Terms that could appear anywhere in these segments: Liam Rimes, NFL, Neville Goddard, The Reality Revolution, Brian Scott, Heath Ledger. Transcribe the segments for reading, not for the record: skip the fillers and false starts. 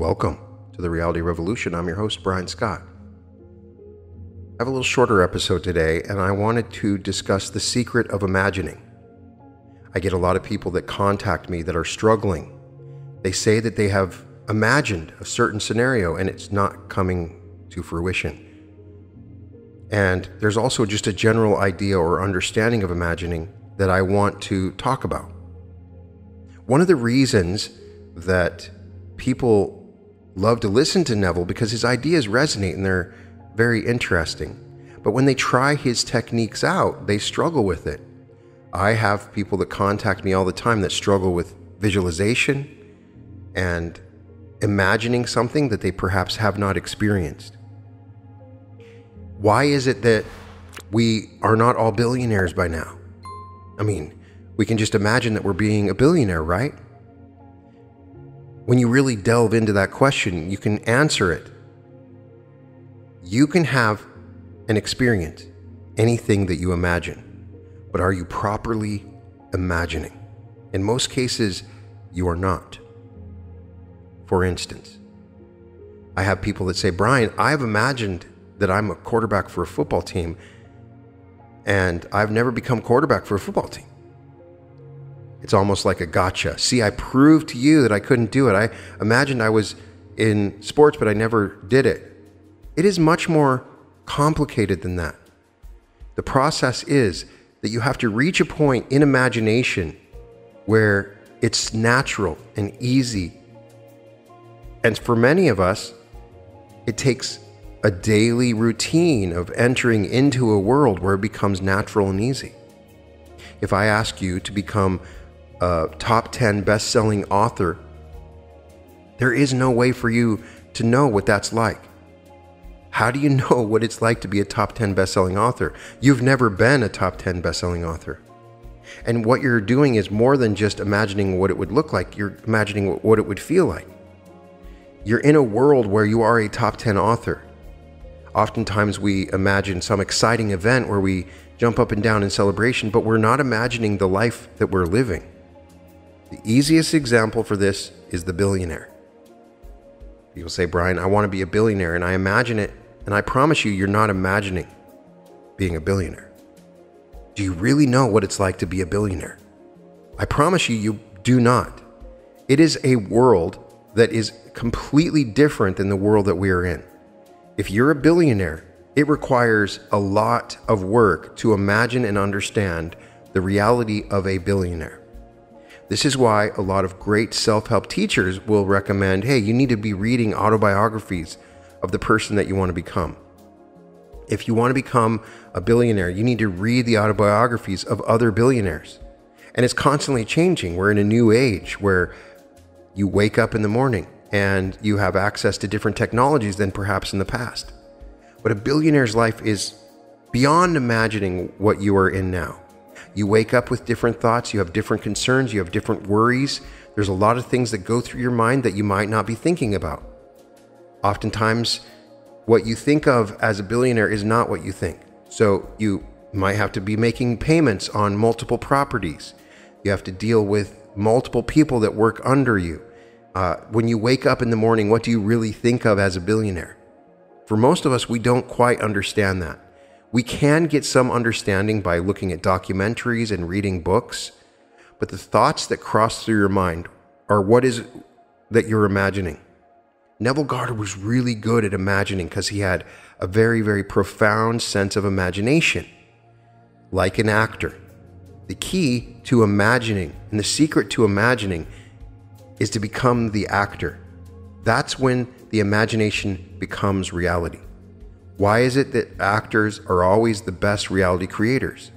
Welcome to The Reality Revolution. I'm your host, Brian Scott. I have a little shorter episode today, and I wanted to discuss the secret of imagining. I get a lot of people that contact me that are struggling. They say that they have imagined a certain scenario and it's not coming to fruition. And there's also just a general idea or understanding of imagining that I want to talk about. One of the reasons that people love to listen to Neville, because his ideas resonate and they're very interesting. But when they try his techniques out, they struggle with it. I have people that contact me all the time that struggle with visualization and imagining something that they perhaps have not experienced. Why is it that we are not all billionaires by now? I mean, we can just imagine that we're being a billionaire, right? When you really delve into that question, you can answer it. You can have an experience, anything that you imagine, but are you properly imagining? In most cases, you are not. For instance, I have people that say, Brian, I've imagined that I'm a quarterback for a football team, and I've never become quarterback for a football team. It's almost like a gotcha. See, I proved to you that I couldn't do it. I imagined I was in sports, but I never did it. It is much more complicated than that. The process is that you have to reach a point in imagination where it's natural and easy. And for many of us, it takes a daily routine of entering into a world where it becomes natural and easy. If I ask you to become a top 10 best-selling author, there is no way for you to know what that's like. How do you know what it's like to be a top 10 best-selling author? You've never been a top 10 best-selling author. And what you're doing is more than just imagining what it would look like. You're imagining what it would feel like. You're in a world where you are a top 10 author. Oftentimes we imagine some exciting event where we jump up and down in celebration, but we're not imagining the life that we're living. The easiest example for this is the billionaire. People say, Brian, I want to be a billionaire, and I imagine it, and I promise you, you're not imagining being a billionaire. Do you really know what it's like to be a billionaire? I promise you, you do not. It is a world that is completely different than the world that we are in. If you're a billionaire, it requires a lot of work to imagine and understand the reality of a billionaire. This is why a lot of great self-help teachers will recommend, hey, you need to be reading autobiographies of the person that you want to become. If you want to become a billionaire, you need to read the autobiographies of other billionaires. And it's constantly changing. We're in a new age where you wake up in the morning and you have access to different technologies than perhaps in the past. But a billionaire's life is beyond imagining what you are in now. You wake up with different thoughts, you have different concerns, you have different worries. There's a lot of things that go through your mind that you might not be thinking about. Oftentimes, what you think of as a billionaire is not what you think. So you might have to be making payments on multiple properties. You have to deal with multiple people that work under you. When you wake up in the morning, what do you really think of as a billionaire? For most of us, we don't quite understand that. We can get some understanding by looking at documentaries and reading books, but the thoughts that cross through your mind are what is that you're imagining. Neville Goddard was really good at imagining because he had a very, very profound sense of imagination, like an actor. The key to imagining and the secret to imagining is to become the actor. That's when the imagination becomes reality. Why is it that actors are always the best reality creators?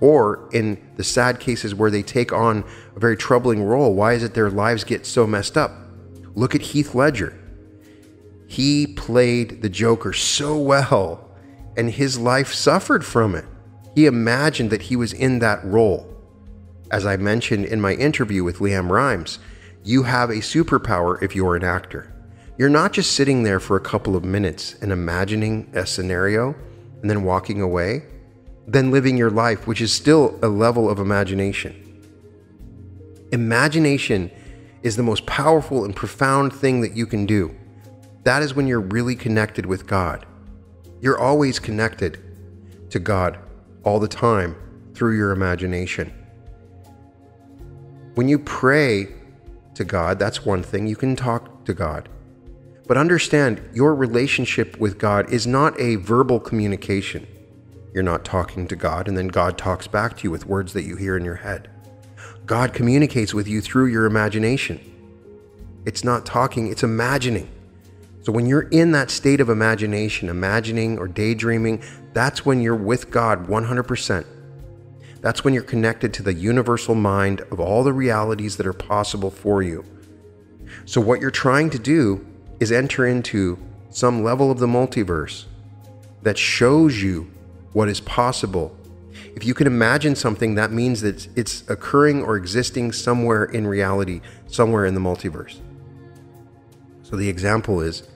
Or in the sad cases where they take on a very troubling role, why is it their lives get so messed up? Look at Heath Ledger. He played the Joker so well, and his life suffered from it. He imagined that he was in that role. As I mentioned in my interview with Liam Rimes, you have a superpower if you're an actor. You're not just sitting there for a couple of minutes and imagining a scenario and then walking away, then living your life, which is still a level of imagination. Imagination is the most powerful and profound thing that you can do. That is when you're really connected with God. You're always connected to God all the time through your imagination. When you pray to God, that's one thing. You can talk to God. But understand, your relationship with God is not a verbal communication. You're not talking to God and then God talks back to you with words that you hear in your head. God communicates with you through your imagination. It's not talking, it's imagining. So when you're in that state of imagination, imagining or daydreaming, that's when you're with God 100%. That's when you're connected to the universal mind of all the realities that are possible for you. So what you're trying to do is enter into some level of the multiverse that shows you what is possible. If you can imagine something, that means that it's occurring or existing somewhere in reality, somewhere in the multiverse. So the example is,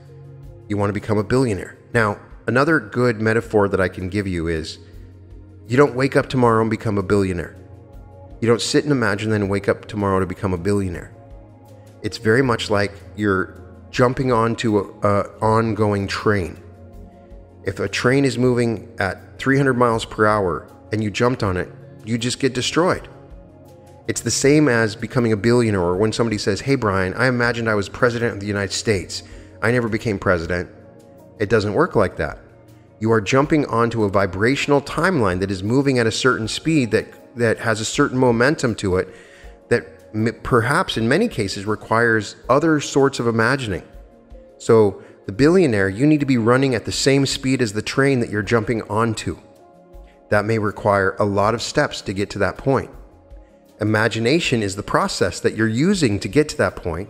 you want to become a billionaire. Now, another good metaphor that I can give you is, you don't wake up tomorrow and become a billionaire. You don't sit and imagine then wake up tomorrow to become a billionaire. It's very much like you're jumping onto an ongoing train. If a train is moving at 300 miles per hour and you jumped on it, you just get destroyed. It's the same as becoming a billionaire, or when somebody says, hey Brian, I imagined I was president of the United States. I never became president. It doesn't work like that. You are jumping onto a vibrational timeline that is moving at a certain speed that has a certain momentum to it that perhaps in many cases requires other sorts of imagining. So the billionaire, you need to be running at the same speed as the train that you're jumping onto. That may require a lot of steps to get to that point. Imagination is the process that you're using to get to that point.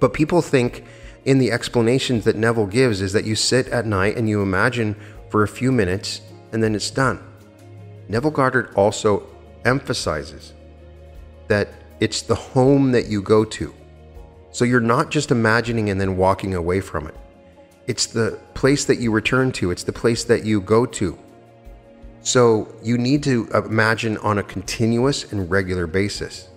But people think in the explanations that Neville gives is that you sit at night and you imagine for a few minutes and then it's done. Neville Goddard also emphasizes that it's the home that you go to. So you're not just imagining and then walking away from it. It's the place that you return to. It's the place that you go to. So you need to imagine on a continuous and regular basis.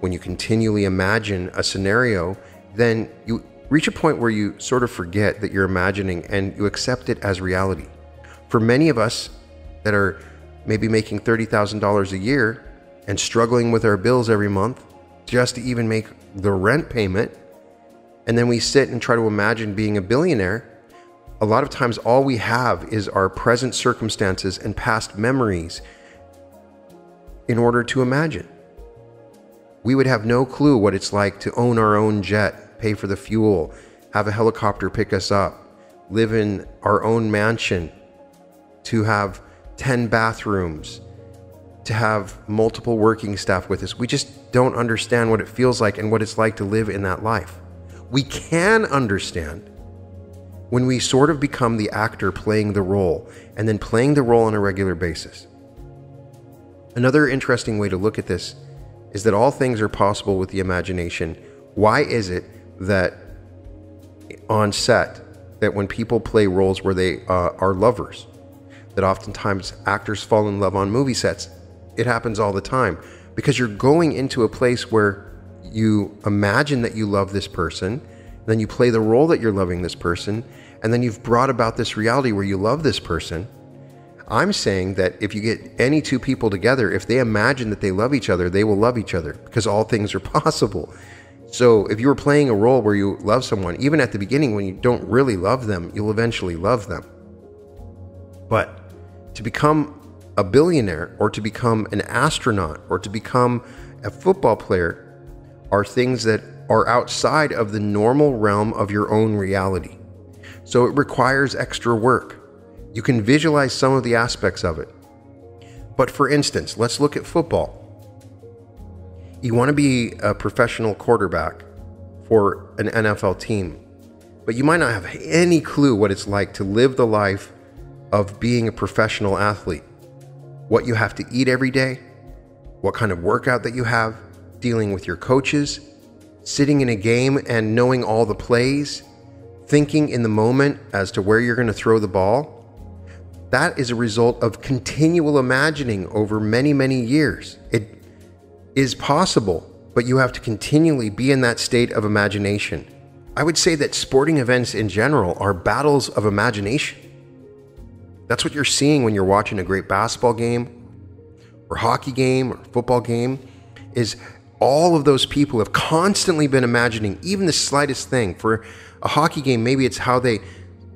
When you continually imagine a scenario, then you reach a point where you sort of forget that you're imagining and you accept it as reality. For many of us that are maybe making $30,000 a year, and struggling with our bills every month just to even make the rent payment, and then we sit and try to imagine being a billionaire, a lot of times all we have is our present circumstances and past memories in order to imagine. We would have no clue what it's like to own our own jet, pay for the fuel, have a helicopter pick us up, live in our own mansion, to have 10 bathrooms, to have multiple working staff with us. We just don't understand what it feels like and what it's like to live in that life. We can understand when we sort of become the actor playing the role and then playing the role on a regular basis. Another interesting way to look at this is that all things are possible with the imagination. Why is it that on set, that when people play roles where they are lovers, that oftentimes actors fall in love on movie sets? It happens all the time because you're going into a place where you imagine that you love this person, then you play the role that you're loving this person, and then you've brought about this reality where you love this person. I'm saying that if you get any two people together, if they imagine that they love each other, they will love each other because all things are possible. So if you were playing a role where you love someone, even at the beginning when you don't really love them, you'll eventually love them. But to become a billionaire or to become an astronaut or to become a football player are things that are outside of the normal realm of your own reality. So it requires extra work. You can visualize some of the aspects of it. But for instance, let's look at football. You want to be a professional quarterback for an NFL team, but you might not have any clue what it's like to live the life of being a professional athlete, what you have to eat every day, what kind of workout that you have, dealing with your coaches, sitting in a game and knowing all the plays, thinking in the moment as to where you're going to throw the ball. That is a result of continual imagining over many, many years. It is possible but you have to continually be in that state of imagination. I would say that sporting events in general are battles of imagination. That's what you're seeing when you're watching a great basketball game or hockey game or football game, is all of those people have constantly been imagining even the slightest thing. For a hockey game, maybe it's how they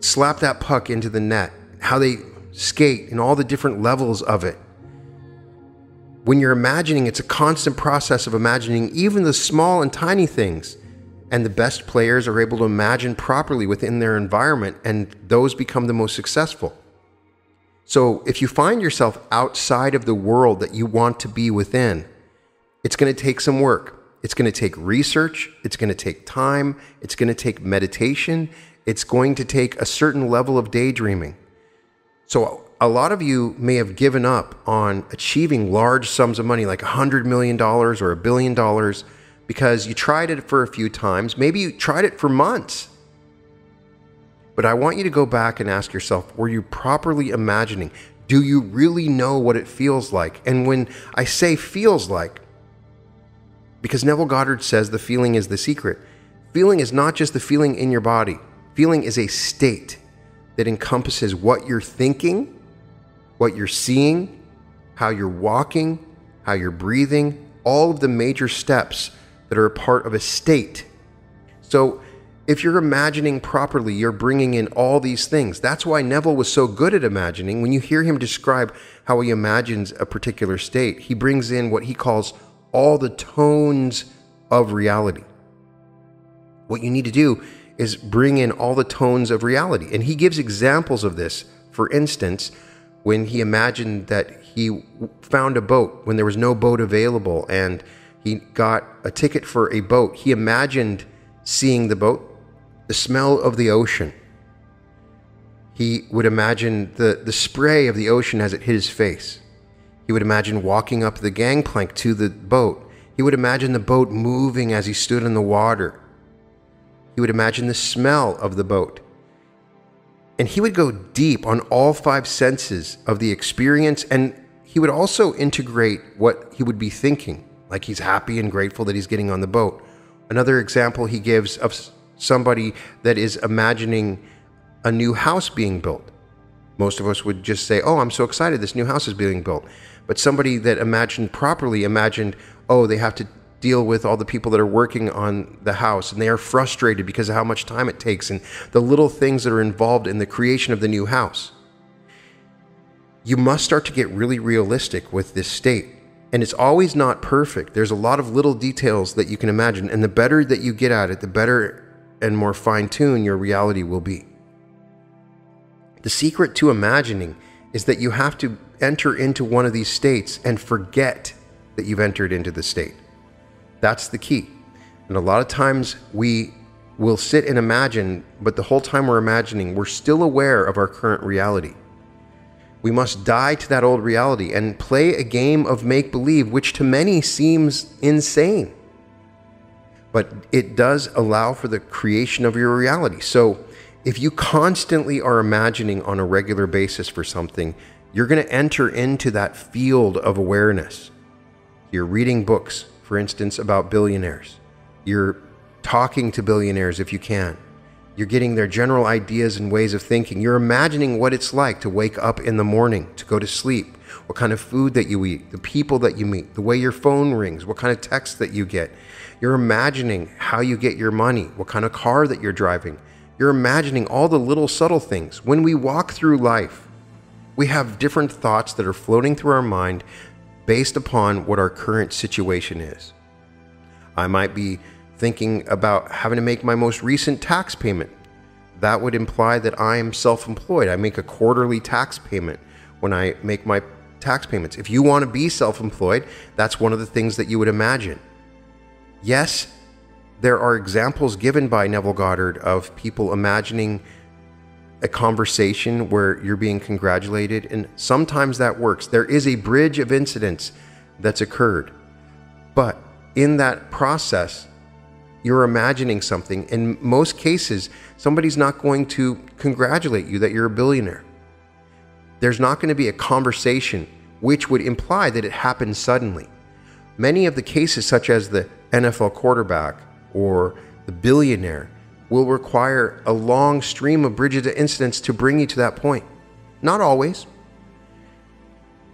slap that puck into the net, how they skate and all the different levels of it. When you're imagining, it's a constant process of imagining even the small and tiny things. And the best players are able to imagine properly within their environment, and those become the most successful. So if you find yourself outside of the world that you want to be within, it's going to take some work. It's going to take research. It's going to take time. It's going to take meditation. It's going to take a certain level of daydreaming. So a lot of you may have given up on achieving large sums of money, like $100 million or $1 billion, because you tried it for a few times. Maybe you tried it for months. But I want you to go back and ask yourself, were you properly imagining? Do you really know what it feels like? And when I say feels like, because Neville Goddard says the feeling is the secret. Feeling is not just the feeling in your body. Feeling is a state that encompasses what you're thinking, what you're seeing, how you're walking, how you're breathing, all of the major steps that are a part of a state. So if you're imagining properly, you're bringing in all these things. That's why Neville was so good at imagining. When you hear him describe how he imagines a particular state, he brings in what he calls all the tones of reality. What you need to do is bring in all the tones of reality. And he gives examples of this. For instance, when he imagined that he found a boat when there was no boat available, and he got a ticket for a boat. He imagined seeing the boat, the smell of the ocean. He would imagine the spray of the ocean as it hit his face. He would imagine walking up the gangplank to the boat. He would imagine the boat moving as he stood in the water. He would imagine the smell of the boat. And he would go deep on all five senses of the experience, and he would also integrate what he would be thinking. Like, he's happy and grateful that he's getting on the boat. Another example he gives of somebody that is imagining a new house being built. Most of us would just say, oh, I'm so excited this new house is being built. But somebody that imagined properly imagined, oh, they have to deal with all the people that are working on the house, and they are frustrated because of how much time it takes and the little things that are involved in the creation of the new house. You must start to get really realistic with this state. And it's always not perfect. There's a lot of little details that you can imagine. And the better that you get at it, the better and more fine-tuned your reality will be. The secret to imagining is that you have to enter into one of these states and forget that you've entered into the state. That's the key. And a lot of times we will sit and imagine, but the whole time we're imagining, we're still aware of our current reality. We must die to that old reality and play a game of make-believe, which to many seems insane. But it does allow for the creation of your reality. So if you constantly are imagining on a regular basis for something, you're going to enter into that field of awareness. You're reading books, for instance, about billionaires. You're talking to billionaires if you can. You're getting their general ideas and ways of thinking. You're imagining what it's like to wake up in the morning, to go to sleep, what kind of food that you eat, the people that you meet, the way your phone rings, what kind of texts that you get. You're imagining how you get your money, what kind of car that you're driving. You're imagining all the little subtle things. When we walk through life, we have different thoughts that are floating through our mind based upon what our current situation is. I might be thinking about having to make my most recent tax payment. That would imply that I am self-employed. I make a quarterly tax payment when I make my tax payments. If you want to be self-employed, that's one of the things that you would imagine. Yes, there are examples given by Neville Goddard of people imagining a conversation where you're being congratulated, and sometimes that works. There is a bridge of incidents that's occurred, but in that process, you're imagining something. In most cases, somebody's not going to congratulate you that you're a billionaire. There's not going to be a conversation, which would imply that it happened suddenly. Many of the cases, such as the NFL quarterback or the billionaire will require a long stream of bridges of incidents to bring you to that point. Not always.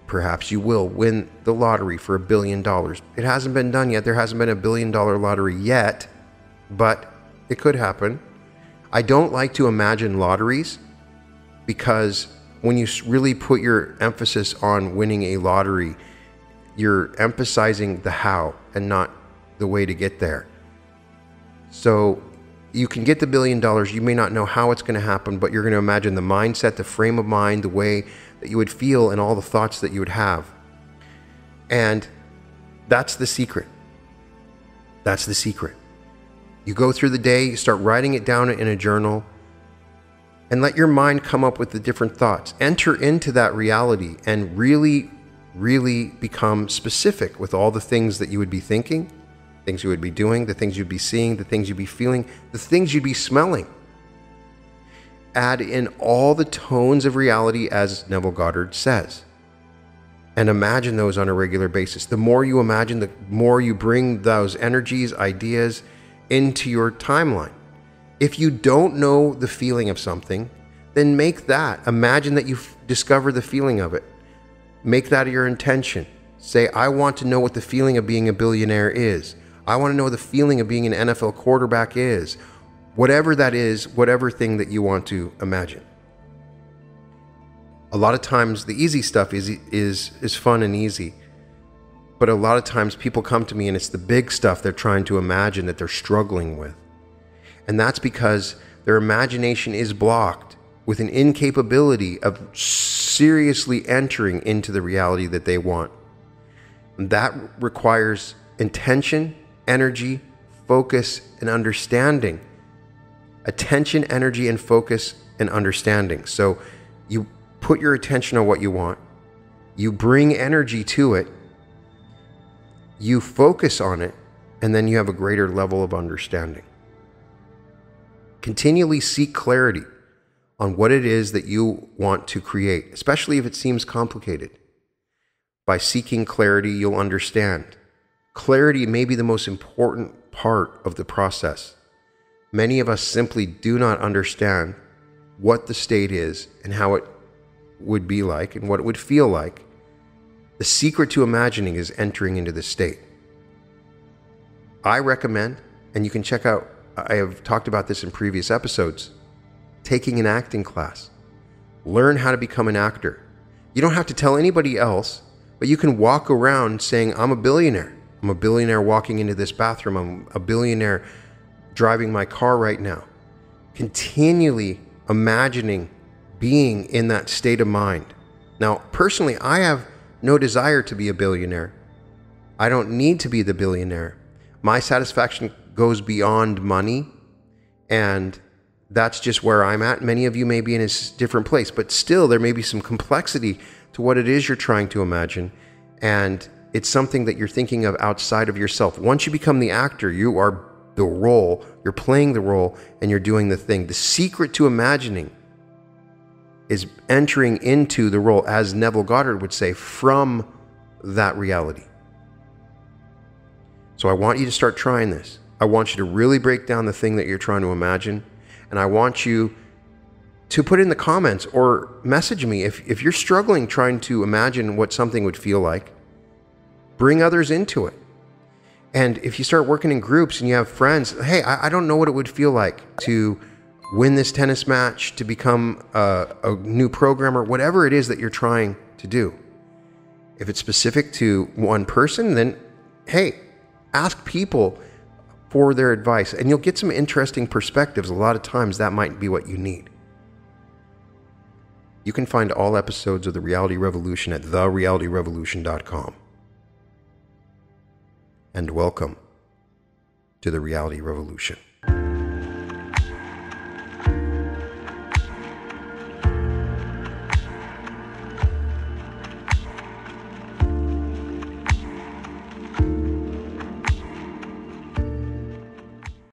Perhaps you will win the lottery for $1 billion. It hasn't been done yet. There hasn't been a $1 billion lottery yet, but it could happen. I don't like to imagine lotteries, because when you really put your emphasis on winning a lottery, you're emphasizing the how and not the way to get there. So you can get the $1 billion. You may not know how it's going to happen, but you're going to imagine the mindset, the frame of mind, the way that you would feel, and all the thoughts that you would have. And that's the secret. That's the secret. You go through the day, you start writing it down in a journal, and let your mind come up with the different thoughts. Enter into that reality and really, really become specific with all the things that you would be thinking, things you would be doing, the things you'd be seeing, the things you'd be feeling, the things you'd be smelling. Add in all the tones of reality, as Neville Goddard says, and imagine those on a regular basis. The more you imagine, the more you bring those energies, ideas into your timeline. If you don't know the feeling of something, then make that. Imagine that you've discovered the feeling of it. Make that your intention. Say, I want to know what the feeling of being a billionaire is. I want to know the feeling of being an NFL quarterback is. Whatever that is, whatever thing that you want to imagine. A lot of times the easy stuff is fun and easy. But a lot of times people come to me and it's the big stuff they're trying to imagine that they're struggling with. And that's because their imagination is blocked with an incapability of seriously entering into the reality that they want. And that requires intention, energy, focus, and understanding. Attention, energy, and focus, and understanding. So you put your attention on what you want. You bring energy to it. You focus on it, and then you have a greater level of understanding. Continually seek clarity on what it is that you want to create, especially if it seems complicated. By seeking clarity, you'll understand. Clarity may be the most important part of the process. Many of us simply do not understand what the state is and how it would be like and what it would feel like. The secret to imagining is entering into the state. I recommend, and you can check out, I have talked about this in previous episodes, taking an acting class. Learn how to become an actor. You don't have to tell anybody else, but you can walk around saying, I'm a billionaire. I'm a billionaire walking into this bathroom. I'm a billionaire driving my car right now. Continually imagining being in that state of mind. Now, personally, I have no desire to be a billionaire. I don't need to be the billionaire. My satisfaction goes beyond money, and that's just where I'm at. Many of you may be in a different place, but still there may be some complexity to what it is you're trying to imagine, and it's something that you're thinking of outside of yourself. Once you become the actor, you are the role, you're playing the role, and you're doing the thing. The secret to imagining is entering into the role, as Neville Goddard would say, from that reality. So I want you to start trying this. I want you to really break down the thing that you're trying to imagine, and I want you to put in the comments or message me if you're struggling trying to imagine what something would feel like. Bring others into it. And if you start working in groups and you have friends, hey, I don't know what it would feel like to win this tennis match, to become a new programmer, whatever it is that you're trying to do. If it's specific to one person, then hey, ask people for their advice and you'll get some interesting perspectives. A lot of times that might be what you need. You can find all episodes of The Reality Revolution at therealityrevolution.com. And welcome to The Reality Revolution.